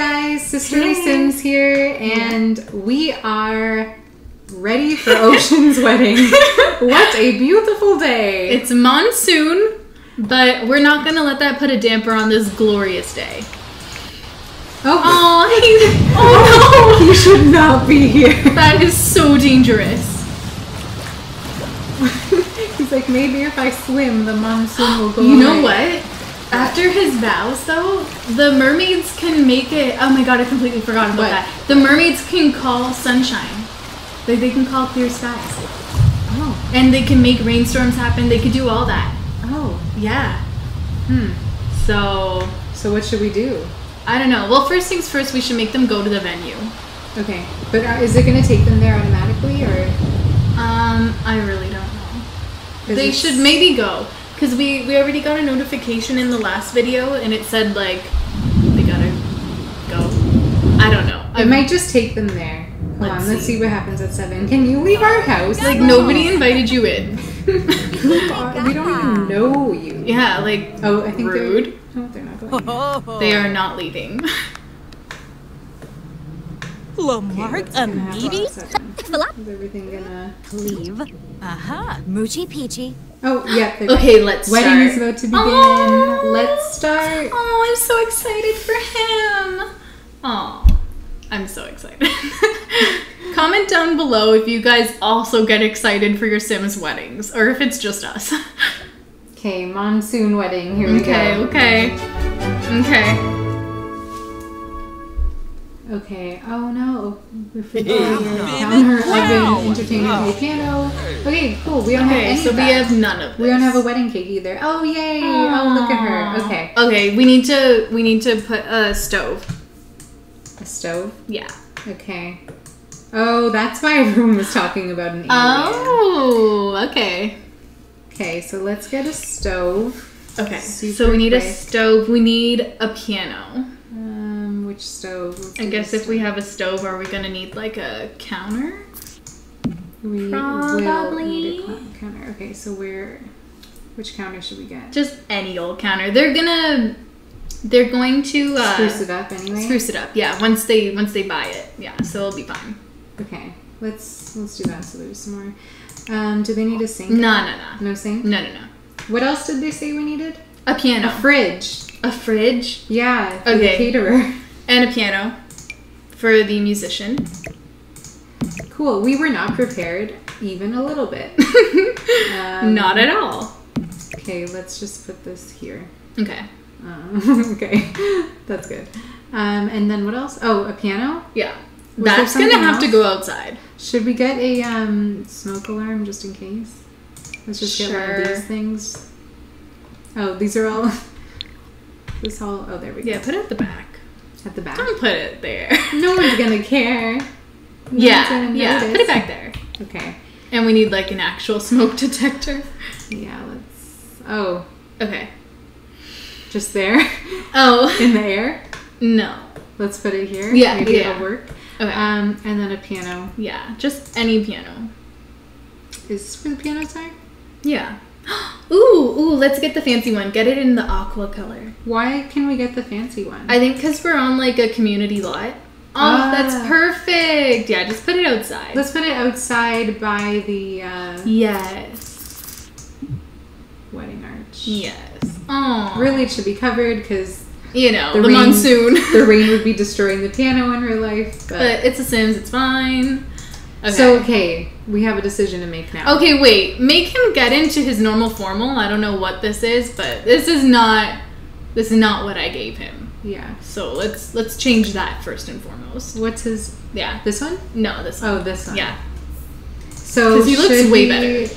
guys, Sisterly Sims here, and we are ready for Ocean's wedding. What a beautiful day. It's monsoon, but we're not going to let that put a damper on this glorious day. Oh no! He should not be here. That is so dangerous. He's like, maybe if I swim, the monsoon will go away. You know what? After his vows, though, the mermaids can make it... Oh my god, I completely forgot about that. The mermaids can call sunshine. They can call clear skies. Oh. And they can make rainstorms happen. They could do all that. Oh. Yeah. Hmm. So what should we do? I don't know. Well, first things first, we should make them go to the venue. Okay. But is it going to take them there automatically, or...? I really don't know. They should maybe go. Because we already got a notification in the last video, and it said, like, they gotta go. I don't know. It might just take them there. Let's see what happens at 7. Can you leave our house? Like, nobody invited you in. We don't even know you. Yeah, like, I think rude. No, they're not going. They are not leaving. Lamarck, is everything gonna leave? Moochie Peachy. Oh, yeah. Okay, let's start. Wedding is about to begin. Oh, let's start. Oh, I'm so excited for him. Oh, I'm so excited. Comment down below if you guys also get excited for your Sims weddings, or if it's just us. Okay, monsoon wedding. Here we go. Okay. Oh no, we're forgetting entertainment on the piano. Okay, cool. We don't have any so of that. We have none of this. We don't have a wedding cake either. Oh yay! Aww. Oh look at her. Okay. Okay, we need to put a stove. A stove? Yeah. Okay. Oh, that's why everyone was talking about an alien. Oh, okay. Okay, so let's get a stove. Okay. Super so we need a stove. We need a piano. Which stove? I guess if we have a stove, are we gonna need like a counter? We probably need a counter. Okay, so which counter should we get? Just any old counter. They're going to spruce it up anyway. Spruce it up, yeah. Once they buy it, yeah. So it'll be fine. Okay, let's do that. So there's some more. Do they need a sink? No. No sink? No. What else did they say we needed? A piano. A fridge. A fridge? Yeah. For the caterer. And a piano for the musician. Cool. We were not prepared even a little bit. Not at all. Okay, let's just put this here. Okay. Okay. That's good. And then what else? Oh, a piano? Yeah. That's going to have to go outside. Should we get a smoke alarm just in case? Let's just get one of these things. Oh, these are all... Oh, there we go. Yeah, put it at the back. At the back. Don't put it there. No one's gonna care. No one's gonna notice. Put it back there. Okay. And we need like an actual smoke detector. Yeah, let's. Oh. Okay. Just there. Oh. In the air. No. Let's put it here. Yeah. Maybe it'll work. Okay. And then a piano. Yeah, just any piano. Is this for the piano side? Yeah. Ooh, let's get the fancy one. Get it in the aqua color. Why can we get the fancy one? I think because we're on like a community lot. Oh, that's perfect. Yeah, just put it outside. Let's put it outside by the... Yes. Wedding arch. Yes. Oh. Really, it should be covered because... You know, the monsoon. The rain would be destroying the piano in real life. But it's a Sims, it's fine. Okay. So, we have a decision to make now. Okay, wait. Make him get into his normal formal. I don't know what this is, but this is not what I gave him. Yeah. So let's change that first and foremost. What's his? Yeah. This one? No, this one. Oh, this one. Yeah. So because he looks way better.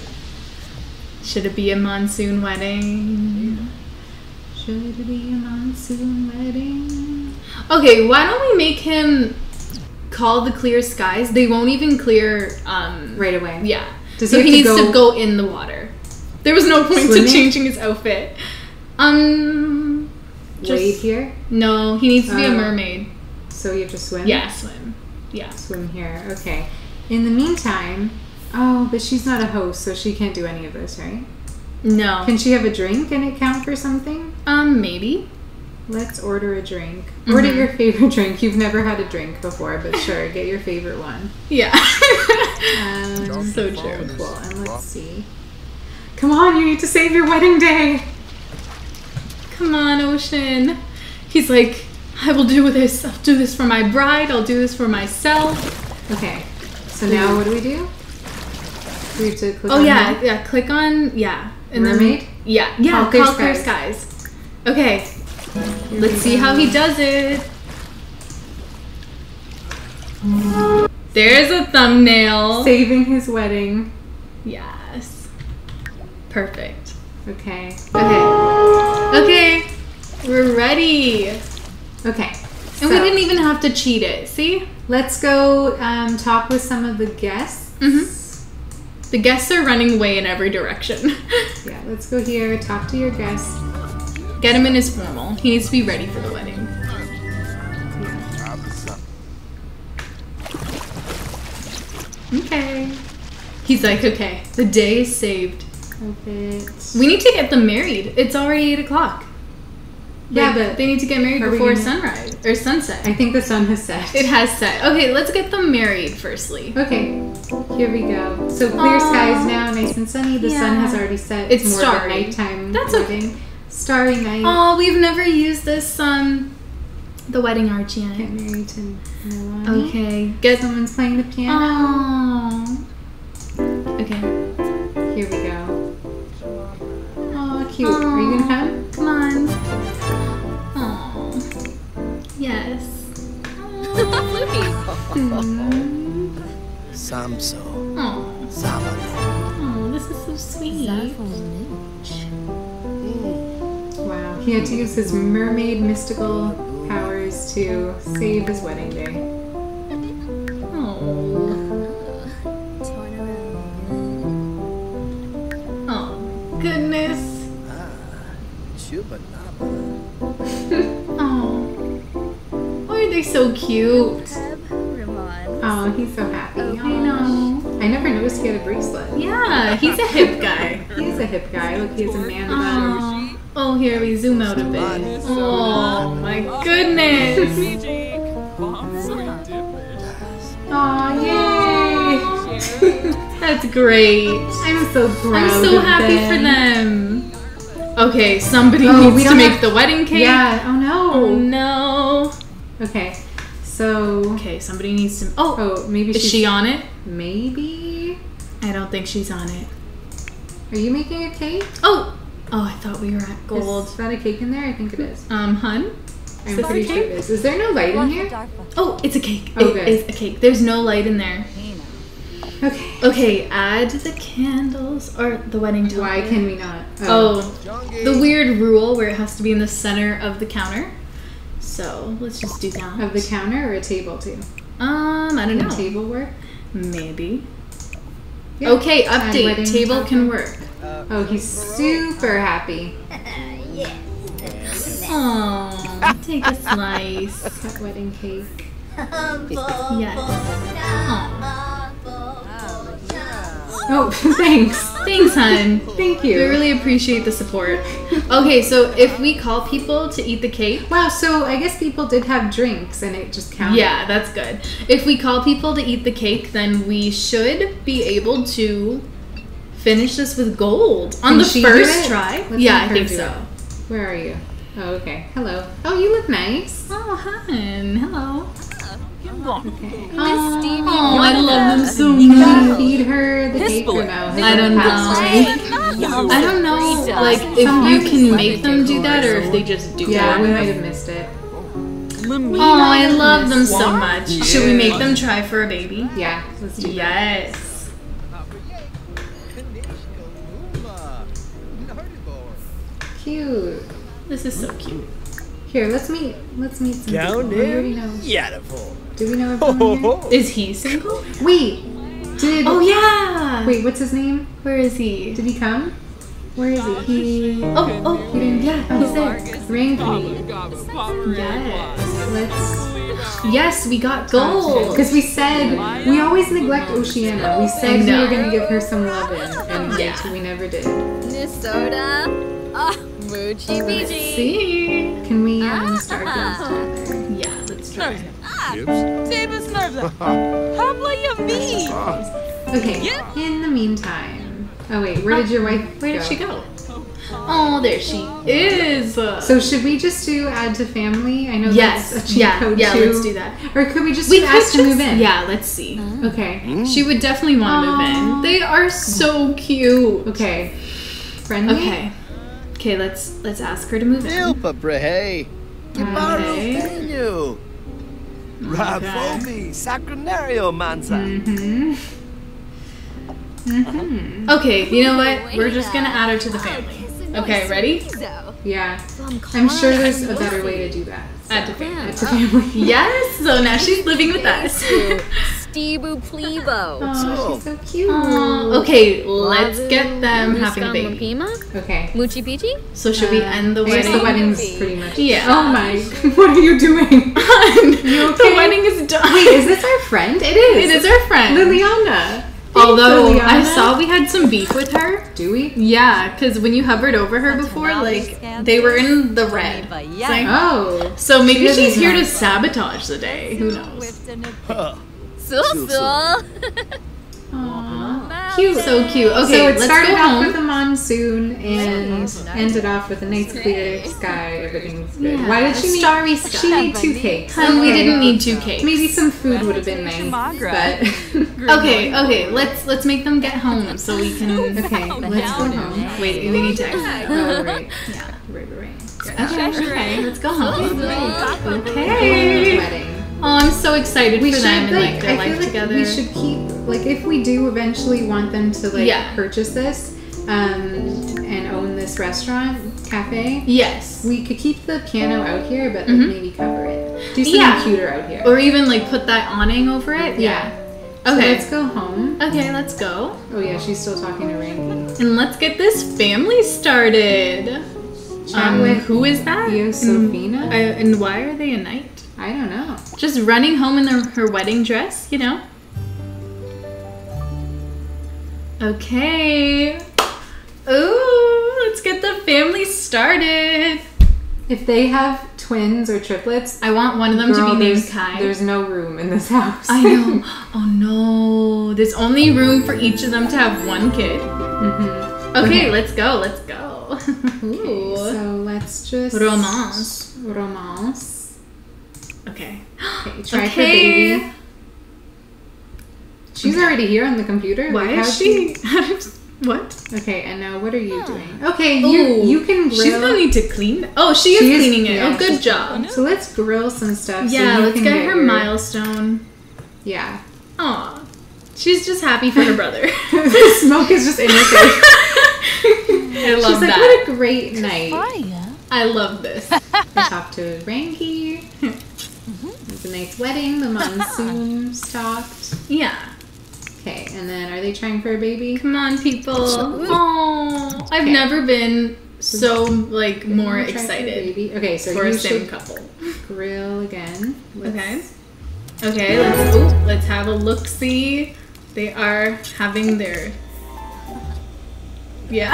Should it be a monsoon wedding? Should it be a monsoon wedding? Okay, why don't we make him call the clear skies? They won't even clear right away. Yeah. So he needs to go in the water. There was no point to changing his outfit. Wade here? No, he needs to be a mermaid. So you have to swim? Yeah, swim. Yeah. Swim here. Okay. In the meantime, but she's not a host, so she can't do any of this, right? No. Can she have a drink and it count for something? Maybe. Let's order a drink. Mm-hmm. Order your favorite drink. You've never had a drink before, but sure, get your favorite one. Yeah. So true. Cool. And let's see. Come on, you need to save your wedding day. Come on, Ocean. He's like, I will do this. I'll do this for my bride. I'll do this for myself. Okay. So now what do we do? We have to click on that? Yeah. Click on, And Mermaid? Then, yeah. Call Clear Skies. Okay. Let's see how he does it. There's a thumbnail. Saving his wedding. Yes. Perfect. Okay. Okay. We're ready. Okay. And so, we didn't even have to cheat it. See? Let's go talk with some of the guests. Mm-hmm. The guests are running away in every direction. Yeah. Let's go here. Talk to your guests. Get him in his formal. He needs to be ready for the wedding. Yeah. Okay. He's like, okay, the day is saved. Perfect. We need to get them married. It's already 8 o'clock. Yeah, but they need to get married before sunrise or sunset. I think the sun has set. It has set. Okay, let's get them married firstly. Okay, here we go. So clear skies now, nice and sunny. The sun has already set. It's more of a nighttime. That's okay. Starry night. Oh, we've never used this, the wedding arch yet. Get married to Melanie. Okay. Get someone's playing the piano. Oh. Okay. Here we go. Oh, cute. Aww. Are you gonna come? Come on. Oh. Yes. Samso. Oh. Oh, this is so sweet. Wow, he had to use his mermaid mystical powers to save his wedding day. Oh. Oh, goodness. Oh. Why are they so cute? Oh, he's so happy. I know. I never noticed he had a bracelet. Yeah, he's a hip guy. He's a hip guy. Look, he's a man about her. Oh, here we zoom out a bit. Oh my goodness! Aw, yay! That's great. I'm so proud. I'm so happy for them. Okay, somebody needs to make the wedding cake. Yeah. Oh no. Oh no. Okay. So. Okay, somebody needs to. Oh, maybe is she on it? Maybe. I don't think she's on it. Are you making a cake? Oh. Oh, I thought we were at gold. Is that a cake in there? I think it is. Hun? I'm pretty sure it is. Is there no light in here? Oh, it's a cake. Oh, it is a cake. There's no light in there. Okay. Okay, add the candles or the wedding tower. Why can we not? Oh, the weird rule where it has to be in the center of the counter. So let's just do that. Of the counter or a table too? I don't know. Can table work? Maybe. Yep. Okay, update. Table can work. Oh, he's super happy. Yes. Oh, take a slice. Cut wedding cake. Yes. Oh, thanks. Thanks, hun. Thank you. We really appreciate the support. Okay, so if we call people to eat the cake. Wow, so I guess people did have drinks and it just counted. Yeah, that's good. If we call people to eat the cake, then we should be able to finish this with gold on the first try. Yeah, I think so. Where are you? Oh, okay. Hello. Oh, you look nice. Oh, hi. Hello. Okay. Oh, I love them so much. Can you feed her the cake or no? I don't know. I don't know, like, if you can make them do that or if they just do that. Yeah, we might have missed it. Oh, I love them so much. Should we make them try for a baby? Yeah. Let's do that. Yes. Cute. This is so cute. Here, let's meet some people. We already know. Do we know everyone here? Is he single? Wait. Oh yeah. Wait, what's his name? Where is he? Did he come? Where is he? He didn't. Yeah, he's there. Ranky. Yes. Yes, we got gold. Because we said we always neglect Oceana. We said we were gonna give her some love in. Yeah. Which we never did. Minnesota. Oh, Moochie Beachy. Let's see. Can we start those together? Yeah, let's try it. Okay, yep. In the meantime. Oh wait, where did your wife Where did she go? Oh, there she is. So should we just do add to family? I know that's a cheat code too. Yeah, let's do that. Or could we just do ask to move in? Yeah, let's see. Okay. She would definitely want to move in. They are so cute. Okay. Friendly? Okay. Okay, let's ask her to move in. Okay. Okay, you know what? We're just gonna add her to the family. Okay, ready? Yeah. I'm sure there's a better way to do that. Add to family. Add to family. Yes! So now she's living with us. Steebo Plebo. Oh, she's so cute. Okay, let's get them having a baby. Okay. Moochie Peachy? So should we end the wedding? I guess the wedding's pretty much. Yeah. Oh my. What are you doing? You okay? The wedding is done. Wait, is this our friend? It is. It is our friend. Liliana. Although, Liliana. I saw we had some beef with her. Do we? Yeah, because when you hovered over her before, like, they were in the red. Like, oh. So maybe she's here to sabotage the day. Who knows? Aww. Cute. So cute. Okay, so it started off with a monsoon and ended off with a nice clear sky. Everything's good. Yeah. Why did she need starry sky? She needed 2 cakes. We didn't need 2 cakes. Maybe some food would have been nice. But okay, let's make them get home so we can let's go home. Wait, we need to exit. Oh, right. Yeah. Okay, let's go home. Okay. Oh, I'm so excited for them and like their life together. We should keep, like, if we do eventually want them to like purchase this and own this restaurant, cafe. Yes. We could keep the piano out here, but like, maybe cover it. Do something cuter out here. Or even like put that awning over it. Yeah. Okay. So let's go home. Okay, let's go. Oh yeah, she's still talking to Ranky. And let's get this family started. Who is that? Josefina. And why are they a knight? I don't know. Just running home in her wedding dress, you know? Okay. Ooh, let's get the family started. If they have twins or triplets, I want one of them to be named Kai. There's no room in this house. I know. Oh no. There's only room for each of them to have one kid. Okay, let's go. Let's go. Ooh. Okay, so let's just... Romance. Romance. Okay. Okay, try for baby. She's already here on the computer. Why like, is she? What? Okay, and now what are you doing? Okay, you can grill. She's gonna need to clean. Oh, she is cleaning it. Yeah, oh, good job. So let's grill some stuff. Yeah, so let's get her milestone. Yeah. Aw. She's just happy for her brother. The smoke is just in her face. I love that. She's like, what a great night. Fire. I love this. I talked to Ranky. It's a nice wedding. The monsoon stopped. Yeah. Okay, and then are they trying for a baby? Come on, people. Oh, I've never been so, like, more excited baby. Okay, so for a sim couple. Grill again. Okay, let's have a look-see. They are having their... Yeah.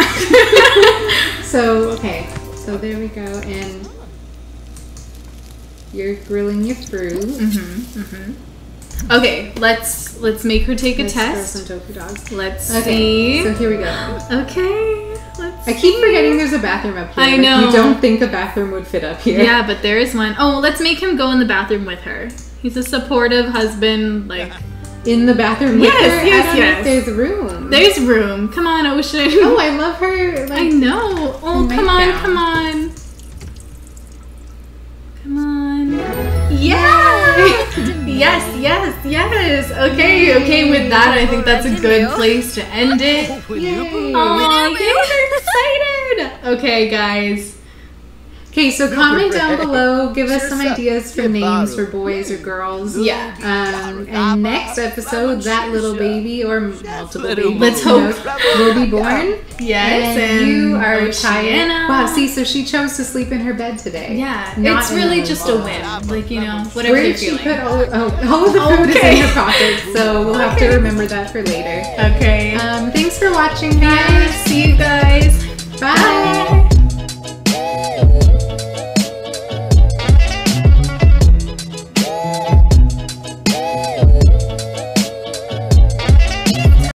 So there we go, and... You're grilling your fruit. Okay, let's make her take a test. Throw some tofu dogs. Let's see. So here we go. Okay. I keep forgetting there's a bathroom up here. I know. You don't think a bathroom would fit up here. Yeah, but there is one. Oh, let's make him go in the bathroom with her. He's a supportive husband, like in the bathroom with her. Yes. There's room. There's room. Come on, Ocean. Oh, I love her. Like, I know. Oh, come on. Yes. Okay, with that, I think that's a good place to end it. Yay. Aw, I'm excited. Okay, guys. Okay, so comment down below. Give us some ideas for names for boys or girls. Yeah. And next episode, that little baby or multiple babies, let's hope, will be born. Yes. And you are tired. Wow. See, so she chose to sleep in her bed today. Yeah. It's really just a whim. Like, you know, whatever you're feeling. Where did she put all the food is in her pocket? So we'll have to remember that for later. Okay. Thanks for watching. watching, guys. See you guys.